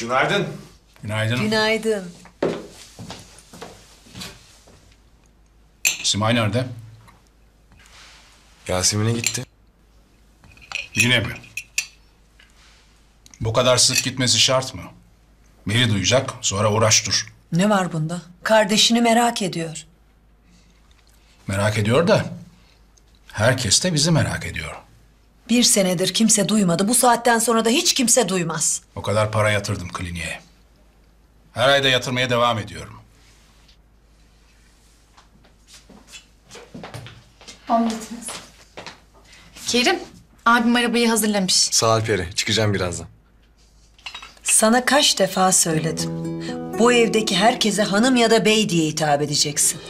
Günaydın. Günaydın. Günaydın. Simay nerede? Yasemin'e gitti. Yine mi? Bu kadar sık gitmesi şart mı? Biri duyacak, sonra uğraş dur. Ne var bunda? Kardeşini merak ediyor. Merak ediyor da herkes de bizi merak ediyor. Bir senedir kimse duymadı. Bu saatten sonra da hiç kimse duymaz. O kadar para yatırdım kliniğe. Her ayda yatırmaya devam ediyorum. Omletiniz. Kerim, abim arabayı hazırlamış. Sağ ol Peri, çıkacağım birazdan. Sana kaç defa söyledim. Bu evdeki herkese hanım ya da bey diye hitap edeceksin.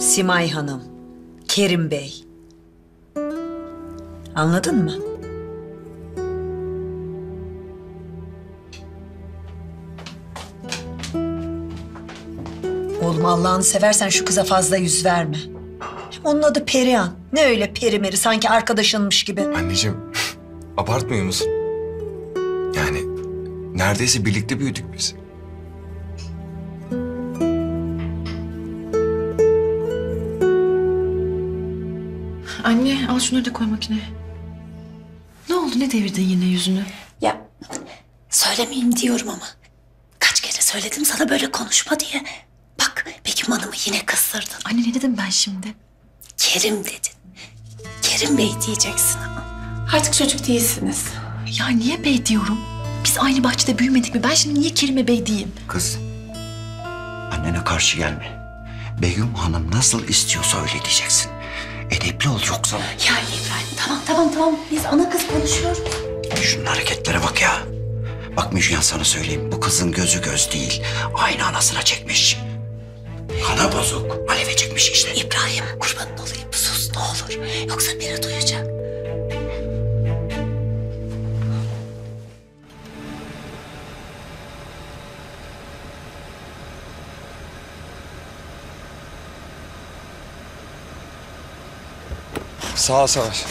Simay Hanım, Kerim Bey. Anladın mı? Oğlum Allah'ını seversen şu kıza fazla yüz verme. Onun adı Perihan. Ne öyle peri meri, sanki arkadaşınmış gibi. Anneciğim, abartmıyor musun? Yani neredeyse birlikte büyüdük biz. Anne, al şunları da koy makineye. Ne oldu, ne devirdin yine yüzünü? Ya, söylemeyeyim diyorum ama. Kaç kere söyledim sana böyle konuşma diye. Bak, Begüm Hanım'ı yine kızdırdın. Anne, ne dedim ben şimdi? Kerim dedin. Kerim Bey diyeceksin ama. Artık çocuk değilsiniz. Ya niye bey diyorum? Biz aynı bahçede büyümedik mi? Ben şimdi niye Kerim'e bey diyeyim? Kız, annene karşı gelme. Begüm Hanım nasıl istiyorsa öyle diyeceksin. Edepli ol yoksa. Ya İbrahim, tamam. Biz ana kız konuşuyoruz. Şunun hareketlere bak ya. Bak Müjgan, sana söyleyeyim. Bu kızın gözü göz değil. Aynı anasına çekmiş. Kana bozuk. Aleve çekmiş işte. İbrahim, kurbanın olayım. Sus ne olur. Yoksa biri duyacak. Sağ ol Savaş.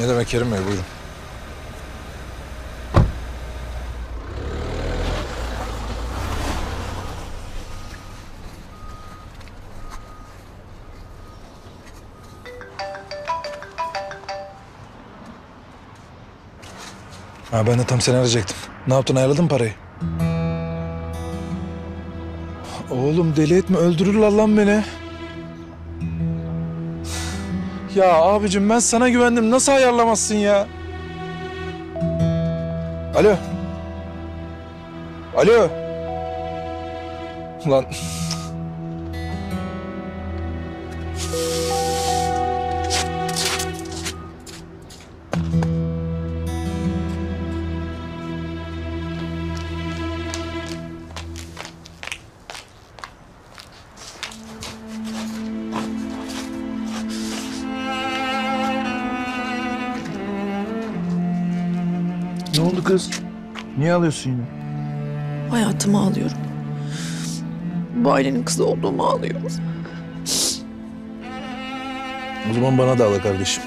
Ne demek Kerim Bey, buyurun. Ha, ben de tam seni arayacaktım. Ne yaptın, ayarladın mı parayı? Oğlum deli etme, öldürürler lan beni. Ya abicim, ben sana güvendim. Nasıl ayarlamazsın ya? Alo. Alo. Ulan. Ne oldu kız? Niye ağlıyorsun yine? Hayatımı ağlıyorum. Bu ailenin kızı olduğumu ağlıyorum. O zaman bana da ağla kardeşim.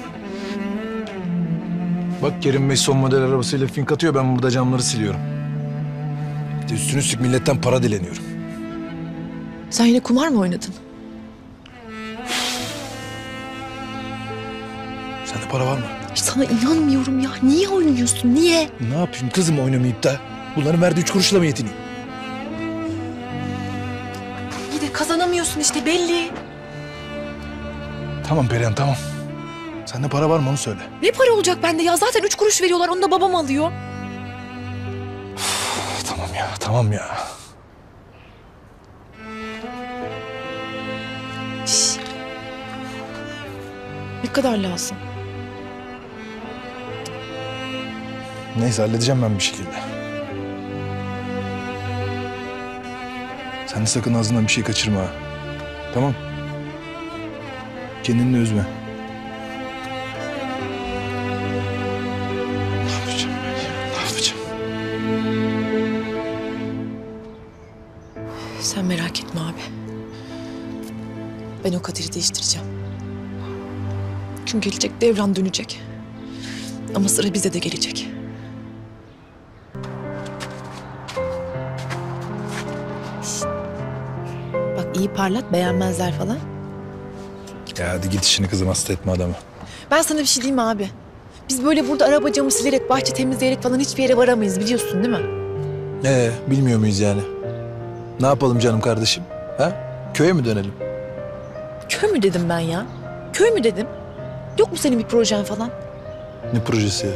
Bak Kerim Bey son model arabasıyla fink atıyor, ben burada camları siliyorum. İşte üstüne üstlük milletten para dileniyorum. Sen yine kumar mı oynadın? Sende para var mı? Sana inanmıyorum ya. Niye oynuyorsun? Niye? Ne yapayım kızım, oynamayıp da? Bunların verdiği 3 kuruşla mı yetineyim? İyi de kazanamıyorsun işte, belli. Tamam Perihan, tamam. Sende para var mı, onu söyle. Ne para olacak bende ya? Zaten 3 kuruş veriyorlar, onu da babam alıyor. Tamam ya. Şişt. Ne kadar lazım? Neyse, halledeceğim ben bir şekilde. Sen de sakın ağzından bir şey kaçırma ha. Tamam. Kendini üzme. Ne yapacağım? Sen merak etme abi. Ben o kaderi değiştireceğim. Gün gelecek, devran dönecek. Ama sıra bize de gelecek. iyi parlat, beğenmezler falan. Ya hadi git işini kızım, hasta etme adamı. Ben sana bir şey diyeyim abi. Biz böyle burada araba camı silerek, bahçe temizleyerek falan hiçbir yere varamayız, biliyorsun değil mi? Bilmiyor muyuz yani? Ne yapalım canım kardeşim? Ha? Köye mi dönelim? Köy mü dedim ben ya? Köy mü dedim? Yok mu senin bir projen falan? Ne projesi ya?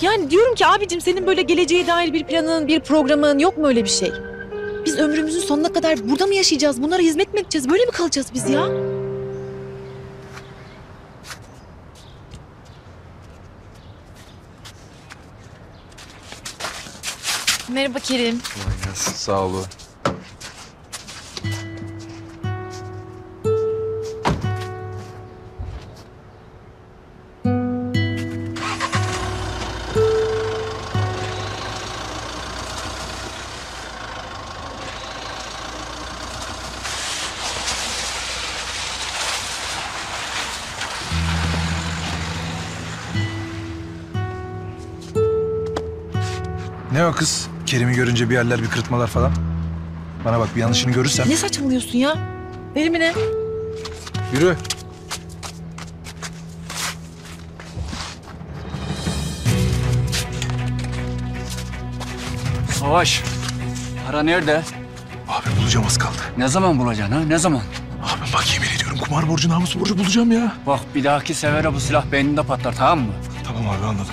Yani diyorum ki abicim, senin böyle geleceğe dair bir planın, bir programın yok mu, öyle bir şey? Biz ömrümüzün sonuna kadar burada mı yaşayacağız? Bunlara hizmet mi edeceğiz? Böyle mi kalacağız biz ya? Merhaba Kerim. Sağ olun. Ne o kız? Kerim'i görünce bir yerler, bir kırıtmalar falan. Bana bak, bir yanlışını görürsem... Ne saçmalıyorsun ya? Deli mi ne? Yürü. Savaş, para nerede? Abi bulacağım, az kaldı. Ne zaman bulacaksın ha? Ne zaman? Abi bak, yemin ediyorum kumar borcu, namus borcu bulacağım ya. Bak bir dahaki sefere bu silah beyninde patlar, tamam mı? Tamam abi, anladım.